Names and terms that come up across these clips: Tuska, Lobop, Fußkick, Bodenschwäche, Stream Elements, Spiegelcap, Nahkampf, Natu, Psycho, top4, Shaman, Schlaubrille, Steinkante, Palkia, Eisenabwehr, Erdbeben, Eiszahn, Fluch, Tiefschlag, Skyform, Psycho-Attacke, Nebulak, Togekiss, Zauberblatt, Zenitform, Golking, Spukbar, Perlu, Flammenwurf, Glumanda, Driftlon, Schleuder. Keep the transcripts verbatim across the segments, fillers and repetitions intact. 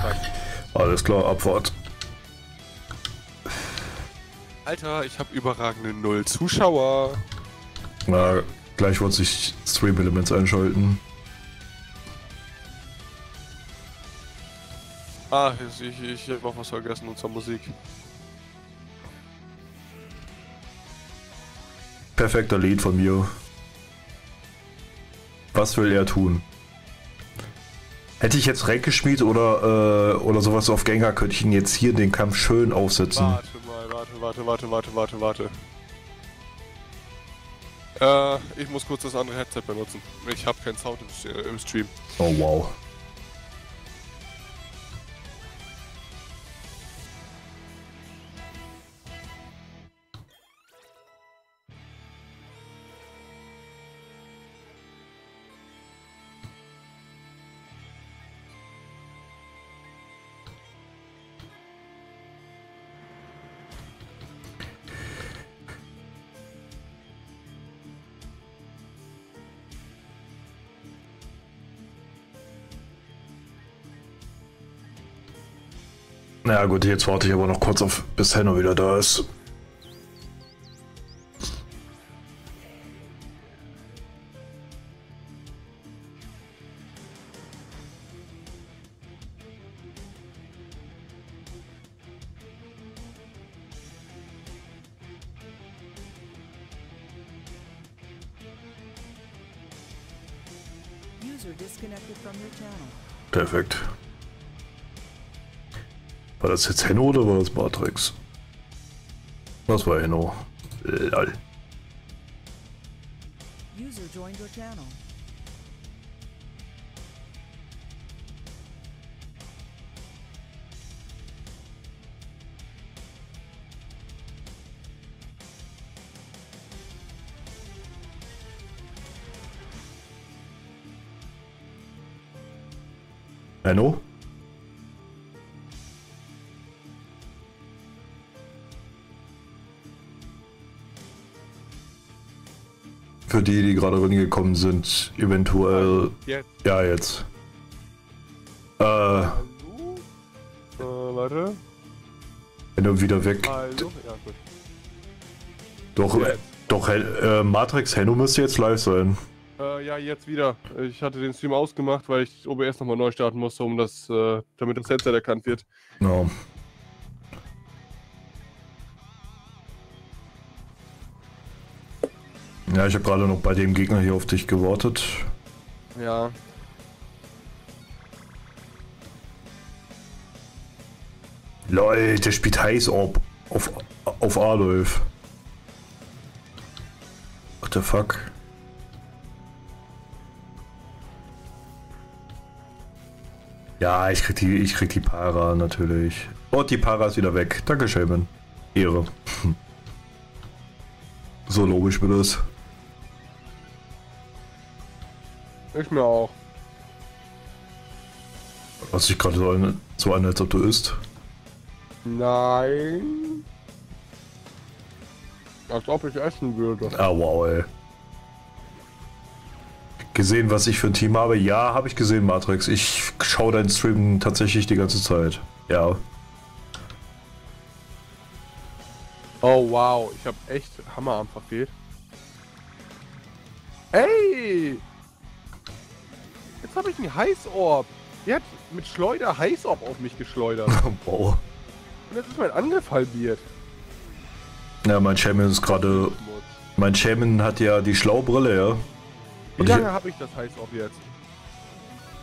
Passt. Alles klar, Abfahrt. Alter, ich habe überragende null Zuschauer. Na, gleich wird sich Stream Elements einschalten. Ah, ich, ich, ich hab auch was vergessen, und zwar Musik. Perfekter Lied von mir. Was will er tun? Hätte ich jetzt Rank geschmied oder, äh, oder sowas auf Gengar, könnte ich ihn jetzt hier den Kampf schön aufsetzen. Warte mal, warte, warte, warte, warte, warte, warte. Äh, ich muss kurz das andere Headset benutzen. Ich habe keinen Sound im, äh, im Stream. Oh wow. Na gut, jetzt warte ich aber noch kurz auf, bis Henno wieder da ist. Perfekt. War das jetzt Henno oder war das Matrix? Das war Henno. Lol. User joined your channel. Henno? Für die, die gerade reingekommen sind, eventuell. Jetzt. Ja, jetzt. Äh. Hallo? Äh, warte. Wenn du wieder weg. Hallo? Ja, gut. Doch, äh, doch, äh, Matrix Henno müsste jetzt live sein. Äh, ja, jetzt wieder. Ich hatte den Stream ausgemacht, weil ich O B S nochmal neu starten musste, um das, äh, damit das Headset erkannt wird. No. Ja, ich habe gerade noch bei dem Gegner hier auf dich gewartet. Ja. Leute, der spielt Heißorb auf, auf Adolf. What the fuck? Ja, ich krieg die, ich krieg die Para natürlich. Und die Para ist wieder weg. Danke, Shaymin. Ehre. So logisch wird das. Ich mir auch. Was ich gerade so an, so an, als ob du isst? Nein. Als ob ich essen würde. Ah, wow, ey. Gesehen, was ich für ein Team habe? Ja, habe ich gesehen, Matrix. Ich schaue deinen Stream tatsächlich die ganze Zeit. Ja. Oh, wow. Ich habe echt Hammerarm verfehlt. Ey! Jetzt habe ich einen Heißorb. Der hat mit Schleuder Heißorb auf mich geschleudert. Wow. Und jetzt ist mein Angriff halbiert. Ja, mein Shaman ist gerade... Mein Shaman hat ja die Schlaubrille, ja. Wie Und lange ich... habe ich das Heißorb jetzt?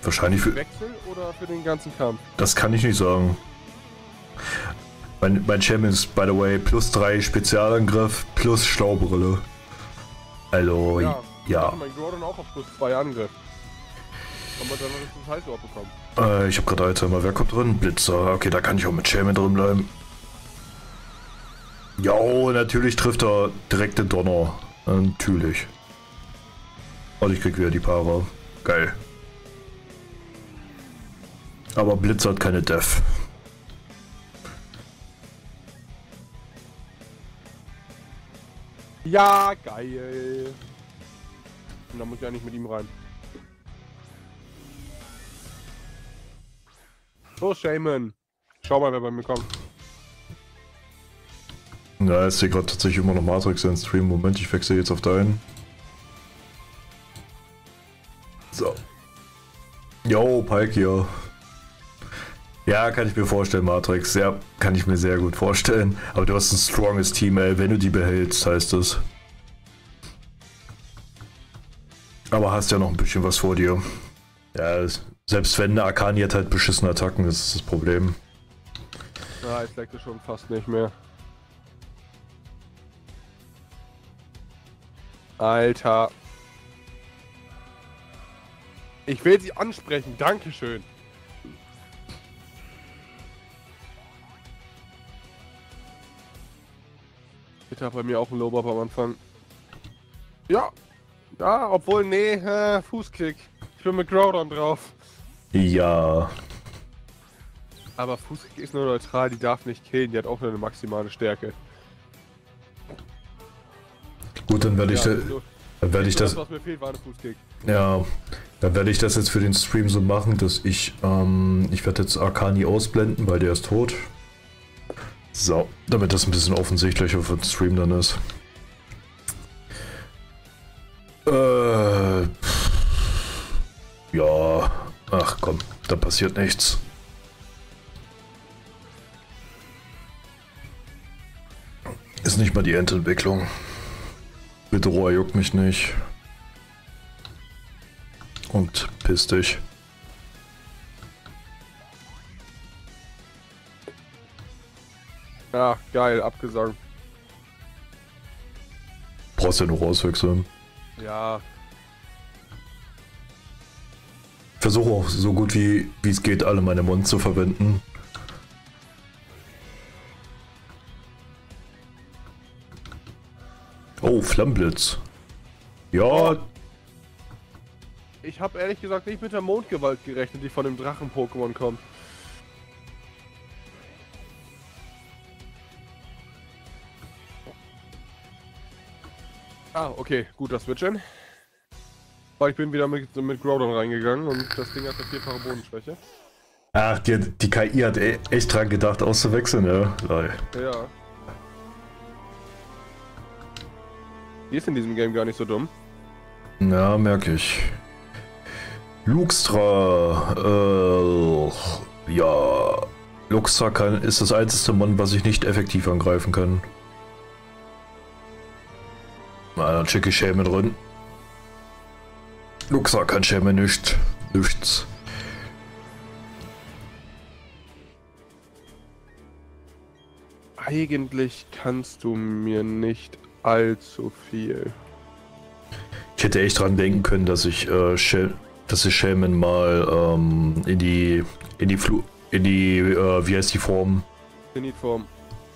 Wahrscheinlich für... Wechsel oder für den ganzen Kampf? Das kann ich nicht sagen. Mein, mein Shaman ist, by the way, plus drei Spezialangriff, plus Schlaubrille. Also, ja. ja. Mein Groudon auch auf plus zwei Angriff. Kann man dann noch nicht das Heiße abbekommen. Äh, ich hab gerade Alzheimer. Wer kommt drin? Blitzer. Okay, da kann ich auch mit Shaman drin bleiben. Jo, natürlich trifft er direkt den Donner. Natürlich. Und ich krieg wieder die Para. Geil. Aber Blitzer hat keine Def. Ja, geil. Und dann muss ich ja nicht mit ihm rein. Los, Shaymin. Schau mal, wer bei mir kommt. Ja, ich sehe gerade tatsächlich immer noch Matrix in Stream. Moment, ich wechsle jetzt auf deinen. So. Yo, Palkia. Ja, kann ich mir vorstellen, Matrix. Ja, kann ich mir sehr gut vorstellen. Aber du hast ein stronges Team, ey. Wenn du die behältst, heißt es. Aber hast ja noch ein bisschen was vor dir. Ja, selbst wenn, der Arkani hat halt beschissene Attacken, das ist das Problem. Ja, ich leckte schon fast nicht mehr. Alter. Ich will sie ansprechen, dankeschön. Ich habe bei mir auch einen Lobop am Anfang. Ja. Ja, obwohl, nee, äh, Fußkick. Ich bin mit Groudon drauf. Ja. Aber Fußkick ist nur neutral, die darf nicht killen, die hat auch nur eine maximale Stärke. Gut, dann werde ich, ja, da, also, dann werd ich das... Was mir fehlt, war eine Fußkick. Ja, dann werde ich das jetzt für den Stream so machen, dass ich... Ähm, ich werde jetzt Arkani ausblenden, weil der ist tot. So, damit das ein bisschen offensichtlicher für den Stream dann ist. Äh, ja, ach komm, da passiert nichts. Ist nicht mal die Endentwicklung. Bedroher juckt mich nicht. Und piss dich. Ah, geil, abgesagt. Brauchst ja nur rauswechseln. Ja. Versuche auch so gut wie wie es geht, alle meine Mund zu verwenden. Oh, Flammenblitz. Ja. Ich habe ehrlich gesagt nicht mit der Mondgewalt gerechnet, die von dem Drachen-Pokémon kommt. Ah, okay, gut, das wird schon. Aber ich bin wieder mit, mit Groudon reingegangen und das Ding hat eine vierfache Bodenschwäche. Ach, die, die K I hat e echt dran gedacht, auszuwechseln, ja? Lol. Ja. Die ist in diesem Game gar nicht so dumm. Na, merke ich. Luxtra, äh, ja. Luxtra kann, ist das einzige Mon, was ich nicht effektiv angreifen kann. Na, dann schicke ich Shaman drin. Luxra kann Shaman nicht. Nichts. Eigentlich kannst du mir nicht allzu viel. Ich hätte echt dran denken können, dass ich, äh, Shell, dass ich Shaman mal ähm, in die, in die, Flu in die äh, wie heißt die Form? Zenitform.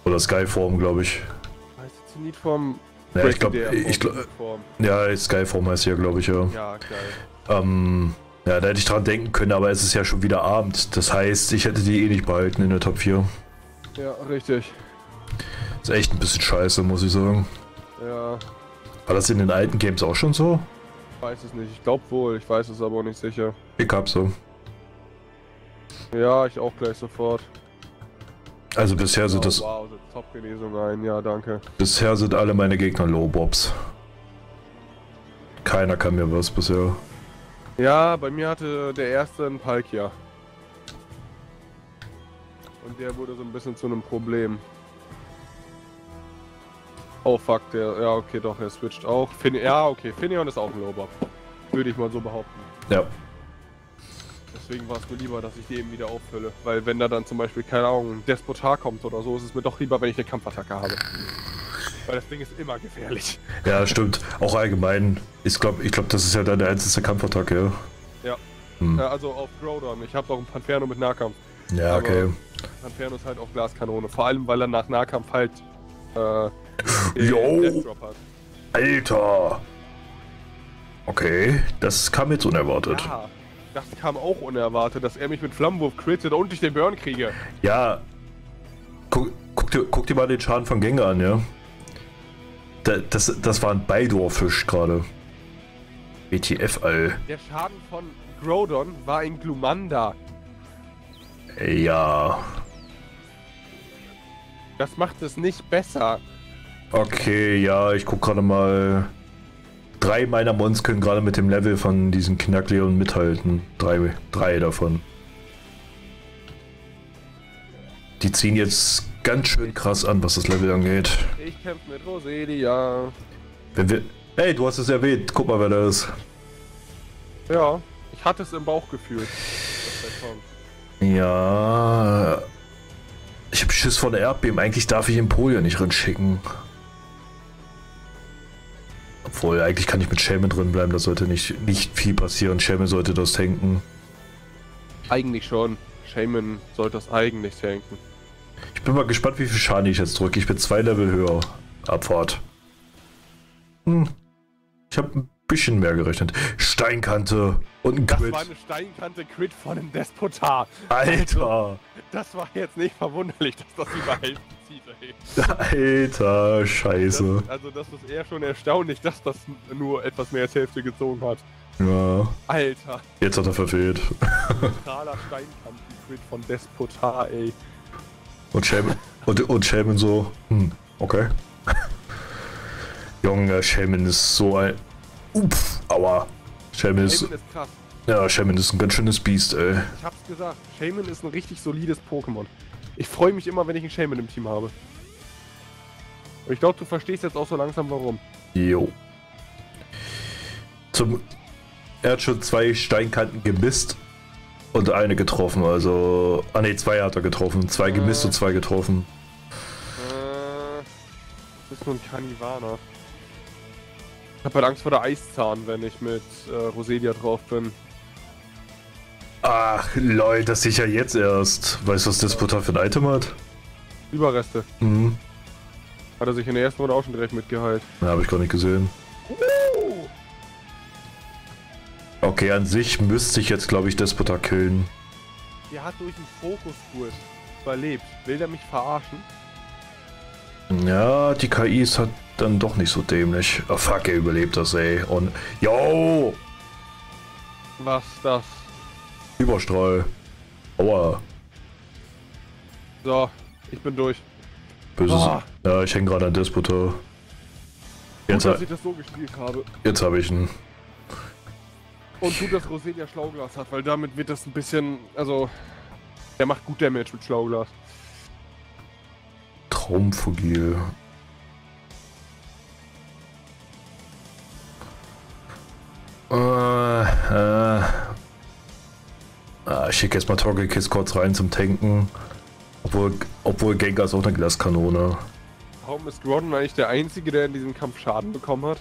Oder Skyform, glaube ich. Heißt die Zenitform? Ja, ich glaube, ich glaube, ja, Skyform heißt ja, glaube ich, ja. Ja, geil. Ähm, ja, da hätte ich dran denken können, aber es ist ja schon wieder Abend. Das heißt, ich hätte die eh nicht behalten in der Top vier. Ja, richtig. Ist echt ein bisschen scheiße, muss ich sagen. Ja. War das in den alten Games auch schon so? Ich weiß es nicht. Ich glaube wohl. Ich weiß es aber auch nicht sicher. Ich hab so. Ja, ich auch gleich sofort. Also bisher sind oh, das... Wow, so Top-Genesung ein, ja, danke. Bisher sind alle meine Gegner Lobobs. Keiner kann mir was bisher. Ja, bei mir hatte der erste einen Palkia. Und der wurde so ein bisschen zu einem Problem. Oh fuck, der... Ja, okay, doch, er switcht auch. Fin ja, okay, Finneon ist auch ein Lobob. Würde ich mal so behaupten. Ja. Deswegen war es mir lieber, dass ich die eben wieder auffülle. Weil wenn da dann zum Beispiel, keine Ahnung, ein Despotar kommt oder so, ist es mir doch lieber, wenn ich eine Kampfattacke habe. Weil das Ding ist immer gefährlich. Ja, stimmt. Auch allgemein. Ich glaube, ich glaub, das ist ja deine einzige Kampfattacke, ja? Ja. Hm. Ja, also auf Groudon. Ich habe auch ein Panferno mit Nahkampf. Ja, aber okay. Panferno ist halt auch Glaskanone. Vor allem, weil er nach Nahkampf halt... Äh, Yo! Hat. Alter! Okay, das kam jetzt unerwartet. Ja. Das kam auch unerwartet, dass er mich mit Flammenwurf crittet und ich den Burn kriege. Ja. Guck, guck, dir, guck dir mal den Schaden von Gengar an, ja. Da, das, das war ein Beidorfisch gerade. W T F all. Der Schaden von Groudon war ein Glumanda. Ja. Das macht es nicht besser. Okay, ja, ich guck gerade mal. Drei meiner Mons können gerade mit dem Level von diesen Knackleon mithalten. Drei, drei davon. Die ziehen jetzt ganz schön krass an, was das Level angeht. Ich kämpfe mit Roselia. Wenn wir... Hey, du hast es erwähnt. Guck mal, wer da ist. Ja, ich hatte es im Bauch gefühlt. Ja... Ich hab Schiss vor der Erdbeben. Eigentlich darf ich Empoleon nicht rinschicken. Obwohl, eigentlich kann ich mit Shaman drin bleiben. Da sollte nicht, nicht viel passieren. Shaman sollte das tanken. Eigentlich schon. Shaman sollte das eigentlich tanken. Ich bin mal gespannt, wie viel Schaden ich jetzt drücke. Ich bin zwei Level höher. Abfahrt. Hm. Ich habe ein bisschen mehr gerechnet. Steinkante und ein Crit. Das war eine Steinkante-Crit von einem Despotar. Alter. Also, das war jetzt nicht verwunderlich, dass das überhaupt zieht, ey. Alter, scheiße. Das, also das ist eher schon erstaunlich, dass das nur etwas mehr als Hälfte gezogen hat. Ja. Alter. Jetzt hat er verfehlt. Totaler Steinkanten-Crit von Despotar, ey. Und Shaman, und, und Shaman so, hm, okay. Junge, Shaman ist so ein... Uff, aua. Shaman ist... Shaman ist krass. Ja, Shaman ist ein ganz schönes Biest, ey. Ich hab's gesagt, Shaman ist ein richtig solides Pokémon. Ich freue mich immer, wenn ich einen Shaman im Team habe. Und ich glaube, du verstehst jetzt auch so langsam, warum. Jo. Zum... Er hat schon zwei Steinkanten gemisst. Und eine getroffen, also... Ah ne, zwei hat er getroffen. Zwei äh, gemisst und zwei getroffen. Äh, das ist nur ein Kanivaner. Ich hab halt Angst vor der Eiszahn, wenn ich mit äh, Roselia drauf bin. Ach, lol, das sicher jetzt erst. Weißt du, was Despotar für ein Item hat? Überreste. Mhm. Hat er sich in der ersten Runde auch schon direkt mitgeheilt. Na, habe ich gar nicht gesehen. Okay, an sich müsste ich jetzt, glaube ich, Despotar killen. Der hat durch den Fokus-Kurs überlebt. Will der mich verarschen? Ja, die K I ist halt dann doch nicht so dämlich. Oh fuck, er überlebt das, ey. Und... Yo! Was das? Überstrahl. Aua. So, ich bin durch. Böses... Oh. Ja, ich hänge gerade an Despotar. Jetzt, gut, dass ich das so gespielt habe. Jetzt habe ich einen... Und gut, dass Roselia Schlauglas hat, weil damit wird das ein bisschen, also, der macht gut Damage mit Schlauglas. Traumvogel. Äh, äh. Ah, ich schicke jetzt mal Togekiss kurz rein zum Tanken. Obwohl, obwohl Gengar ist auch eine Glaskanone. Warum ist Groudon eigentlich der Einzige, der in diesem Kampf Schaden bekommen hat?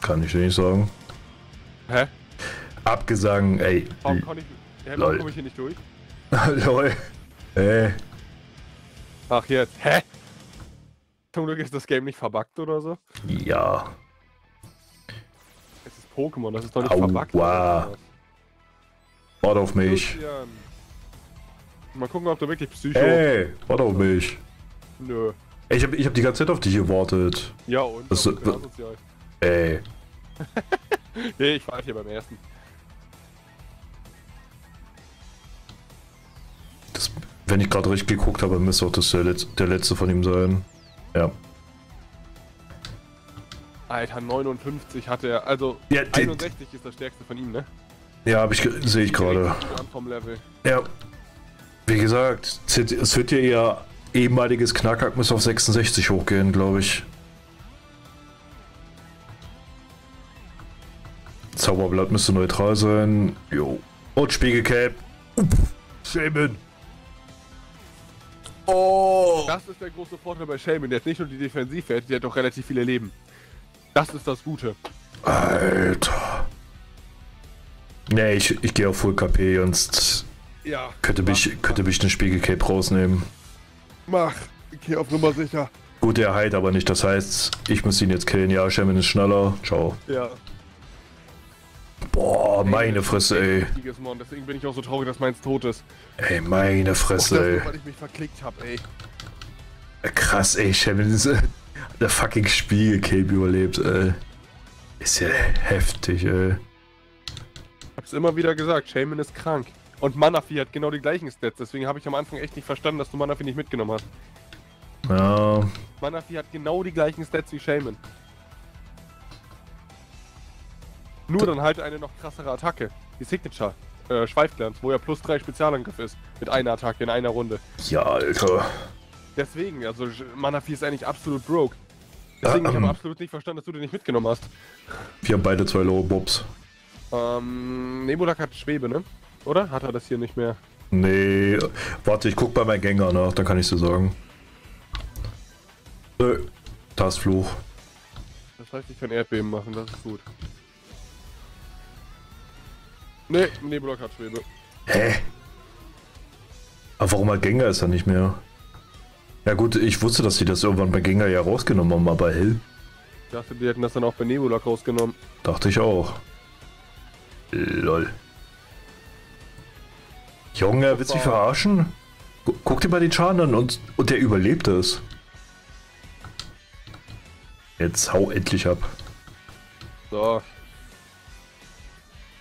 Kann ich dir nicht sagen. Hä? Abgesagt, ey. Warum komme ich, komm ich hier nicht durch? Lol. Ey. Ach jetzt. Hä? Zum Glück ist das Game nicht verbuggt oder so. Ja. Es ist Pokémon, das ist doch nicht Aua. verbuggt. Wow. Warte auf mich. Mal gucken, ob du wirklich Psycho... Ey, warte auf mich. Nö. Ey, ich hab, ich hab die ganze Zeit auf dich gewartet. Ja und? Das, das, das, ey. Nee, ich pfeife hier beim ersten. Das, wenn ich gerade richtig geguckt habe, müsste auch das der, Letz-, der letzte von ihm sein. Ja. Alter, neunundfünfzig hat er, also ja, einundsechzig ist das stärkste von ihm, ne? Ja, hab ich, sehe ich gerade. Ja. Wie gesagt, es wird ja ihr ehemaliges Knackack muss auf sechsundsechzig hochgehen, glaube ich. Zauberblatt müsste neutral sein. Jo. Und Spiegelcap. Shaman. Oh. Das ist der große Vorteil bei Shaman. Der hat nicht nur die Defensivwerte, der hat doch relativ viele Leben. Das ist das Gute. Alter. Nee, ich, ich gehe auf Full K P, sonst ja, könnte mach, mich, könnte mach. mich den Spiegelcap rausnehmen. Mach. Ich geh auf Nummer sicher. Gut, er heilt aber nicht. Das heißt, ich muss ihn jetzt killen. Ja, Shaman ist schneller. Ciao. Ja. Boah, meine Fresse, ey. Deswegen bin ich auch so traurig, dass meins tot ist. Ey, meine Fresse, ey. Weil ich mich verklickt hab, ey. Krass, ey, Shaman ist der fucking Spiegelcape überlebt, ey. Ist ja heftig, ey. Hab's immer wieder gesagt, Shaman ist krank. Und Manaphy hat genau die gleichen Stats, deswegen habe ich am Anfang echt nicht verstanden, dass du Manaphy nicht mitgenommen hast. Ja. Manaphy hat genau die gleichen Stats wie Shaymin. Nur dann halt eine noch krassere Attacke, die Signature, äh, Schweifglanz, wo ja plus drei Spezialangriff ist, mit einer Attacke in einer Runde. Ja, Alter. Deswegen, also Manaphy ist eigentlich absolut broke. Deswegen, ja, ähm, ich habe absolut nicht verstanden, dass du den nicht mitgenommen hast. Wir haben beide zwei Lobobs. Ähm, Nebulak hat Schwebe, ne? Oder? Hat er das hier nicht mehr? Nee, warte, ich guck bei meinem Gengar nach, dann kann ich dir sagen. Nö, da ist Fluch. Das heißt, ich kann Erdbeben machen, das ist gut. Nee, Nebulak hat Schwebe. Hä? Aber warum hat Gengar ist er nicht mehr? Ja gut, ich wusste, dass sie das irgendwann bei Gengar ja rausgenommen haben, aber hell. Ich dachte, die hätten das dann auch bei Nebulak rausgenommen. Dachte ich auch. Lol. Junge, willst du mich verarschen? Guck dir mal den Schaden an und, und der überlebt es. Jetzt hau endlich ab. So.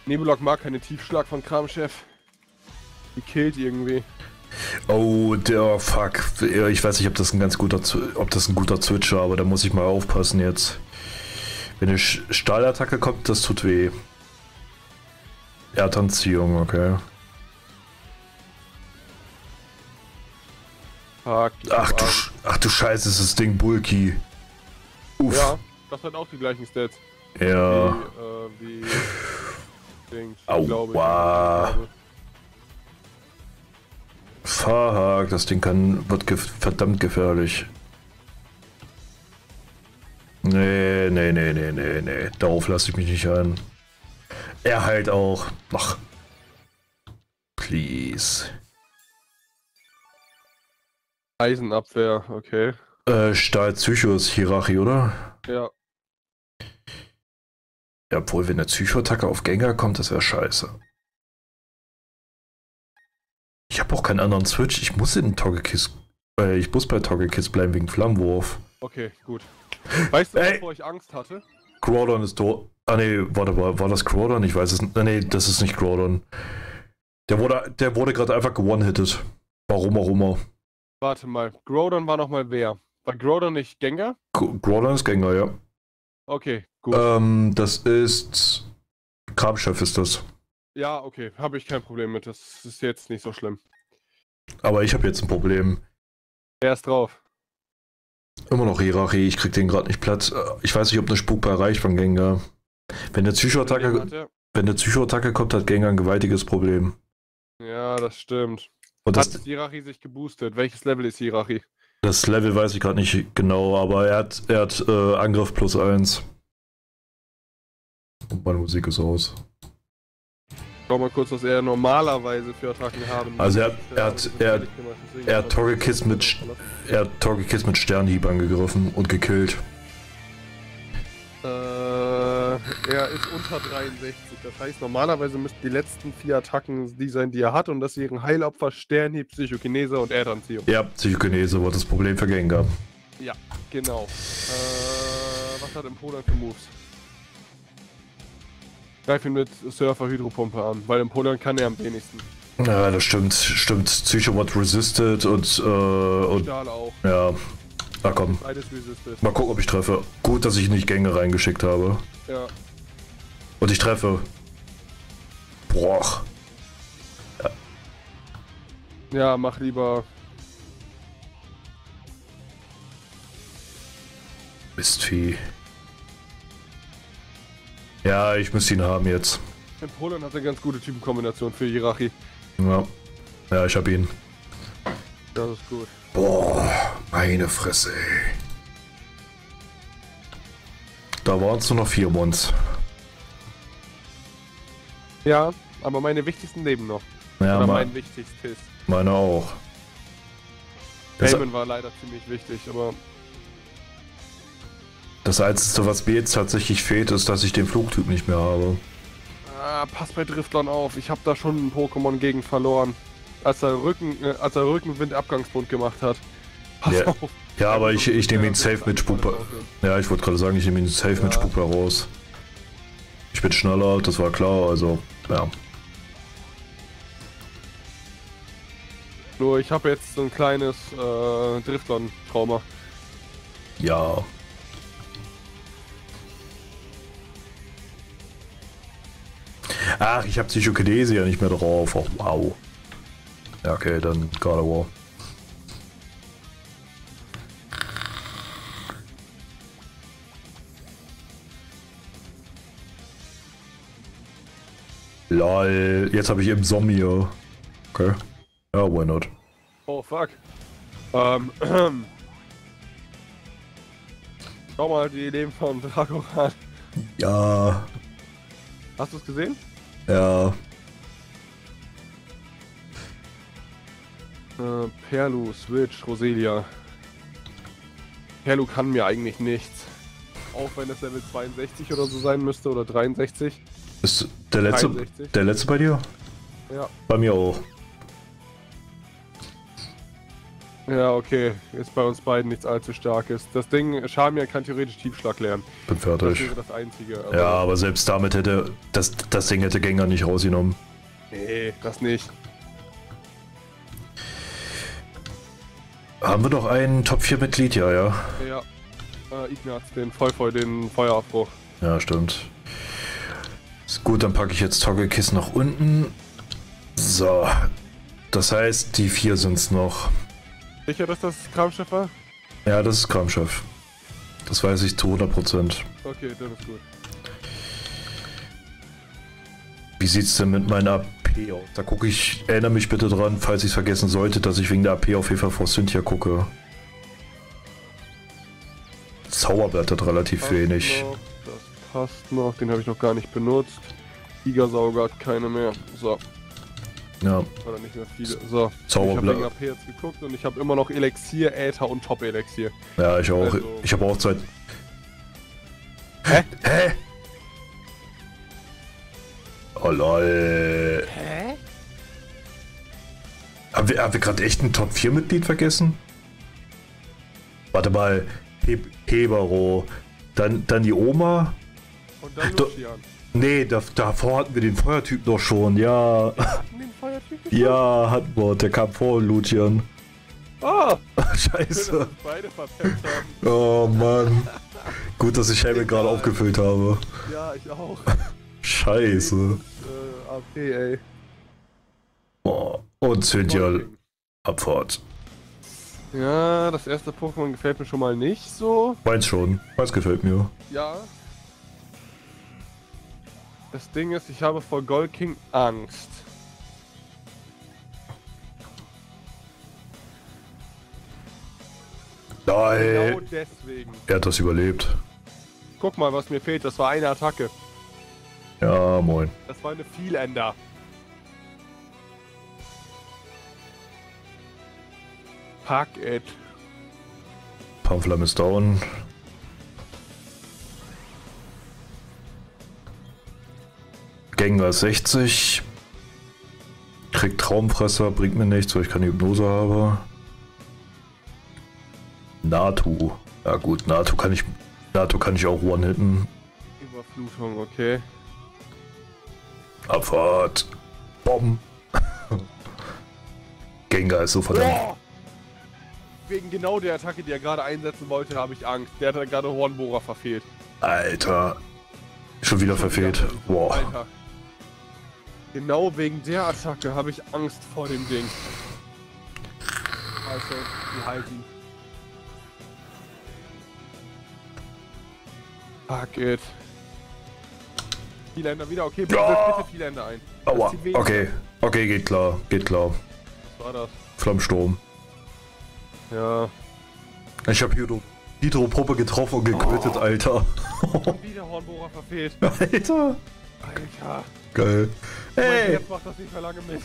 Nebulak mag keine Tiefschlag von Kramshef. Die killt irgendwie. Oh, der fuck. Ich weiß nicht, ob das ein ganz guter, ob das ein guter Switch war, aber da muss ich mal aufpassen jetzt. Wenn eine Stahlattacke kommt, das tut weh. Erdanziehung, okay. Fuck, ach, du Sch ach du Scheiße, ist das Ding bulky. Uff. Ja, das hat auch die gleichen Stats. Ja. Wie, äh, wie Ding, aua. Ich, ich fuck, das Ding kann, wird gef verdammt gefährlich. Nee, nee, nee, nee, nee, nee. Darauf lasse ich mich nicht ein. Er halt auch. Ach. Please. Eisenabwehr, okay. Äh, Stahl Psycho ist Jirachi, oder? Ja. Ja, obwohl, wenn eine Psycho-Attacke auf Gengar kommt, das wäre scheiße. Ich habe auch keinen anderen Switch. Ich muss in Togekiss. Äh, ich muss bei Togekiss bleiben wegen Flammenwurf. Okay, gut. Weißt du, bevor ich Angst hatte? Groudon ist tot. Ah ne, warte mal, war das Groudon? Ich weiß es nicht. Ne, das ist nicht Groudon. Der wurde, der wurde gerade einfach ge-one-hitted. Warum auch immer. Warte mal, Groudon war nochmal wer? War Groudon nicht Gengar? Groudon ist Gengar, ja. Okay, gut. Ähm, das ist... Kramshef ist das. Ja, okay, habe ich kein Problem mit. Das ist jetzt nicht so schlimm. Aber ich habe jetzt ein Problem. Wer ist drauf? Immer noch Jirachi, ich krieg den gerade nicht Platz. Ich weiß nicht, ob eine Spukbar reicht von Gengar. Wenn eine Psycho-Attacke Psycho kommt, hat Gengar ein gewaltiges Problem. Ja, das stimmt. Und hat das, Jirachi sich geboostet? Welches Level ist Jirachi? Das Level weiß ich gerade nicht genau, aber er hat, er hat äh, Angriff plus eins. Und meine Musik ist aus. Schau mal kurz, was er normalerweise für Attacken haben. Also er, er hat, er hat, er hat Togekiss mit, er hat Togekiss mit Sternhieb angegriffen und gekillt. Äh, er ist unter dreiundsechzig, das heißt normalerweise müssten die letzten vier Attacken die sein, die er hat, und das wären Heilopfer, Sternhieb, Psychokinese und Erdanziehung. Ja, Psychokinese war das Problem für Gengar. Ja, genau. Äh, was hat Empoleon für Moves? Greif ihn mit Surfer Hydropumpe an, weil Empoleon kann er am wenigsten. Ja, das stimmt, stimmt. Psycho wird resisted und, äh, und Stahl auch. Ja. Na komm. Mal gucken, ob ich treffe. Gut, dass ich nicht Gänge reingeschickt habe. Ja. Und ich treffe. Boah. Ja, ja, mach lieber. Mistvieh. Ja, ich müsste ihn haben jetzt. In Polen hat eine ganz gute Typenkombination für Jirachi. Ja. Ja, ich hab ihn. Das ist gut. Boah, meine Fresse, ey. Da waren es nur noch vier Mons. Ja, aber meine wichtigsten leben noch. Ja, Oder mein wichtigstes. Meine auch. Shaymin war leider ziemlich wichtig, aber... Das Einzige, was mir jetzt tatsächlich fehlt, ist, dass ich den Flugtyp nicht mehr habe. Ah, pass bei Driftlon auf. Ich habe da schon ein Pokémon gegen verloren. Als er, Rücken, äh, als er Rückenwind-Abgangsbund gemacht hat. Pass yeah. auf. Ja, aber ich, ich nehme ihn safe mit Spukbar. Ja, ich wollte gerade sagen, ich nehme ihn safe ja. mit Spukbar raus. Ich bin schneller, das war klar, also, ja. Nur ich habe jetzt so ein kleines äh, Driftlon-Trauma. Ja. Ach, ich habe Psychokinese ja nicht mehr drauf. Oh, wow. Ja, okay, dann God of War. Lol, jetzt habe ich eben Zombie. Okay. Ja, why not? Oh, fuck. Ähm, ähm. Schau mal die Leben von Draco an. Ja. Hast du es gesehen? Ja. Äh, Perlu, Switch, Roselia. Perlu kann mir eigentlich nichts. Auch wenn es Level zweiundsechzig oder so sein müsste, oder dreiundsechzig. Ist der letzte, der letzte bei dir? Ja. Bei mir auch. Ja, okay. Ist bei uns beiden nichts allzu starkes. Das Ding, Shaman kann theoretisch Tiefschlag lernen. Bin fertig. Das wäre das Einzige. Aber ja, aber selbst damit hätte... Das, das Ding hätte Gengar nicht rausgenommen. Nee, das nicht. Haben wir doch einen Top vier Mitglied, ja, ja. Ja. Äh, Ignaz, den Vollfeu, den Feuerabbruch. Ja, stimmt. Ist gut, dann packe ich jetzt Togekiss nach unten. So. Das heißt, die vier sind's noch. Sicher, dass das Kramshef war? Ja, das ist Kramshef. Das weiß ich zu hundert Prozent. Okay, dann ist gut. Wie sieht's denn mit meiner A P aus? Da gucke ich, erinnere mich bitte dran, falls ich es vergessen sollte, dass ich wegen der A P auf jeden Fall vor Cynthia gucke. Zauberblatt hat relativ passt wenig. Noch, das passt noch, den habe ich noch gar nicht benutzt. Gigasauger hat keine mehr. So. Ja. Oder nicht mehr viele. So, Zauberblatt. Ich habe wegen A P jetzt geguckt und ich habe immer noch Elixier, Äther und Top-Elixier. Ja, ich auch. Also, ich habe auch Zeit. Hä? Hä? Oh lol. Hä? Haben wir, haben wir gerade echt ein Top vier Mitglied vergessen? Warte mal. He Hebaro. Dann, dann die Oma. Und dann Lucian. Nee, da, davor hatten wir den Feuertyp doch schon, ja. Wir hatten den Feuertyp geschaut? Ja, hatten wir, der kam vor Lucian. Ah! Oh, scheiße. Schön, dass wir beide verpennt haben. Oh Mann. Gut, dass ich Shaymin gerade aufgefüllt habe. Ja, ich auch. Scheiße. Und, äh, A P, ey. Oh, und Cynthia Abfahrt. Ja, das erste Pokémon gefällt mir schon mal nicht so. Meins schon. Meins gefällt mir. Ja. Das Ding ist, ich habe vor Golking Angst. Nein. Genau deswegen. Er hat das überlebt. Guck mal, was mir fehlt. Das war eine Attacke. Ja, moin. Das war eine Vielender. Pack it. Panflam ist down. Gengar sechzig. Kriegt Traumfresser, bringt mir nichts, weil ich keine Hypnose habe. Natu. Ja gut, Natu kann ich. Natu kann ich auch one-hitten. Überflutung, okay. Abfahrt. Bomben. Gengar ist so verdammt. Oh! Wegen genau der Attacke, die er gerade einsetzen wollte, habe ich Angst. Der hat gerade Hornbohrer verfehlt. Alter. Schon wieder Schon verfehlt. Wieder. Wow. Alter. Genau wegen der Attacke habe ich Angst vor dem Ding. Also, die halten. Fuck it. Vieländer wieder, okay, bitte, ja. bitte Vieländer ein. Aua, okay, okay, geht klar, geht klar. Was war das? Flammsturm. Ja. Ich hab Hydropuppe getroffen und gequittet, oh. Alter. Wieder Hornbohrer verfehlt. Alter. Alter. Geil. Ey. Jetzt macht das nicht mehr lange mit.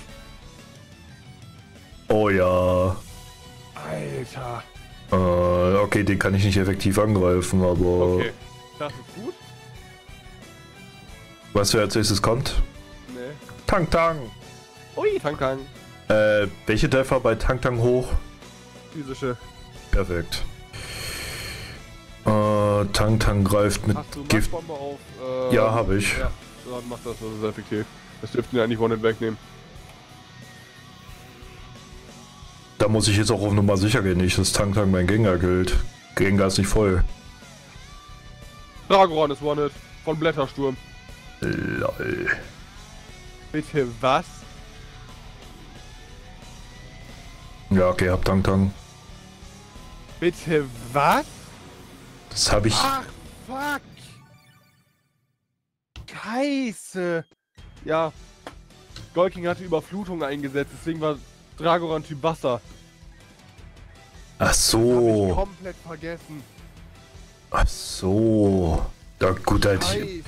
Oh ja. Alter. Äh, okay, den kann ich nicht effektiv angreifen, aber... Okay, das ist gut. Weißt du, wer als nächstes kommt? Nee. Tang Tang. Ui, Tang Tang. Äh, welche Däfer bei Tang Tang hoch? Physische. Perfekt. Äh, Tang Tang greift mit Hast du Gift. Auf, äh, ja, habe ich. Ja. Dann macht das, das ist effektiv. Das dürften ja eigentlich One-Hit wegnehmen. Da muss ich jetzt auch auf Nummer sicher gehen, nicht dass Tank-Tank mein Gengar gilt. Gengar ist nicht voll. Dragoran ist wanted. Von Blättersturm. Lol. Bitte was? Ja, okay, hab Tank-Tank. Bitte was? Das hab ich... Ach, fuck! Scheiße! Ja, Golking hatte Überflutung eingesetzt, deswegen war Dragoran Typ Wasser. Ach so. Das hab ich komplett vergessen. Ach so. Ja, gut, da hätte, ich,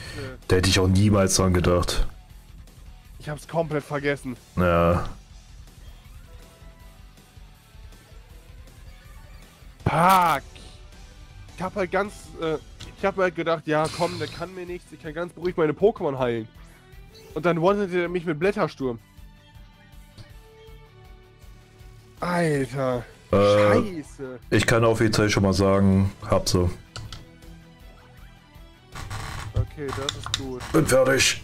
da hätte ich auch niemals dran gedacht. Ich hab's komplett vergessen. Ja. Fuck! Ich hab halt ganz... Äh, ich hab halt gedacht, ja komm, der kann mir nichts, ich kann ganz ruhig meine Pokémon heilen. Und dann wanted er mich mit Blättersturm. Alter. Äh, Scheiße. Ich kann auf jeden Fall schon mal sagen, hab sie. Okay, das ist gut. Bin fertig.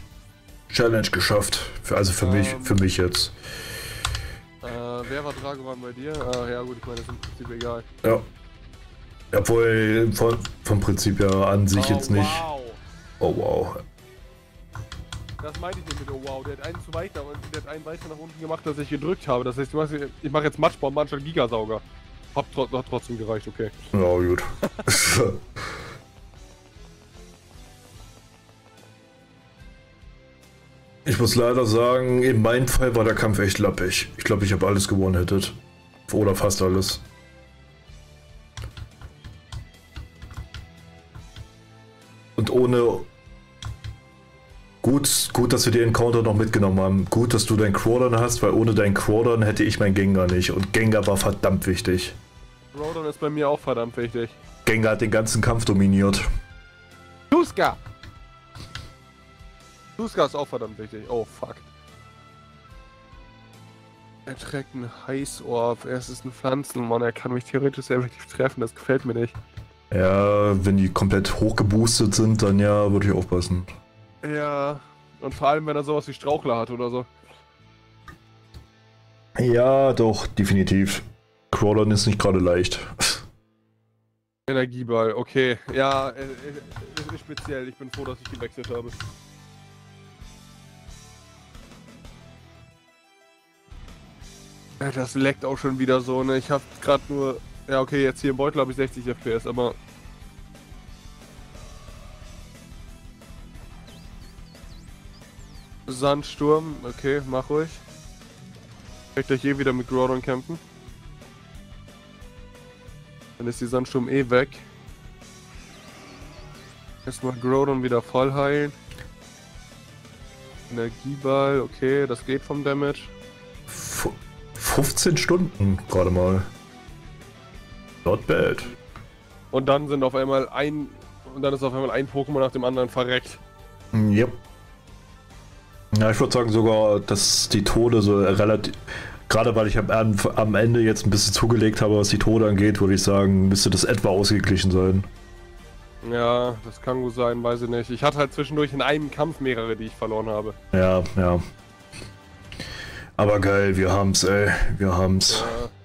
Challenge geschafft. Für, also für ähm, mich, für mich jetzt. Äh, wer war Dragoman bei dir? Ah, ja gut, ich meine, das ist im Prinzip egal. Ja. Obwohl, von, vom Prinzip ja an sich oh, jetzt nicht. Wow. Oh wow. Das meinte ich nicht mit, oh wow, der hat einen zu weiter und der hat einen weiter nach unten gemacht, dass ich gedrückt habe. Das heißt, ich mache jetzt Matschbomben anstatt Gigasauger. Hab, tro hat trotzdem gereicht, okay. Ja, gut. Ich muss leider sagen, in meinem Fall war der Kampf echt lappig. Ich glaube, ich habe alles gewonnen hättet. Oder fast alles. Und ohne... Gut, gut, dass wir den Encounter noch mitgenommen haben. Gut, dass du deinen Groudon hast, weil ohne deinen Groudon hätte ich meinen Gengar nicht. Und Gengar war verdammt wichtig. Groudon ist bei mir auch verdammt wichtig. Gengar hat den ganzen Kampf dominiert. Tuska! Tuska ist auch verdammt wichtig. Oh, fuck. Er trägt einen Heißorb. Er ist ein Pflanzenmann. Er kann mich theoretisch sehr effektiv treffen. Das gefällt mir nicht. Ja, wenn die komplett hochgeboostet sind, dann ja, würde ich aufpassen. Ja, und vor allem, wenn er sowas wie Strauchler hat oder so. Ja, doch, definitiv. Groudon ist nicht gerade leicht. Energieball, okay. Ja, es ist speziell. Ich bin froh, dass ich gewechselt habe. Das leckt auch schon wieder so, ne? Ich hab gerade nur... Ja, okay, jetzt hier im Beutel habe ich sechzig F P S, aber... Sandsturm, okay, mach ruhig. Ich werde gleich eh wieder mit Groudon kämpfen. Dann ist die Sandsturm eh weg. Erstmal Groudon wieder voll heilen. Energieball, okay, das geht vom Damage. F fünfzehn Stunden gerade mal. Not bad. Und dann sind auf einmal ein. Und dann ist auf einmal ein Pokémon nach dem anderen verreckt. Yep. Ja, ich würde sagen sogar, dass die Tode so relativ, gerade weil ich am, am Ende jetzt ein bisschen zugelegt habe, was die Tode angeht, würde ich sagen, müsste das etwa ausgeglichen sein. Ja, das kann gut sein, weiß ich nicht. Ich hatte halt zwischendurch in einem Kampf mehrere, die ich verloren habe. Ja, ja. Aber geil, wir haben's, ey, wir haben's. Ja.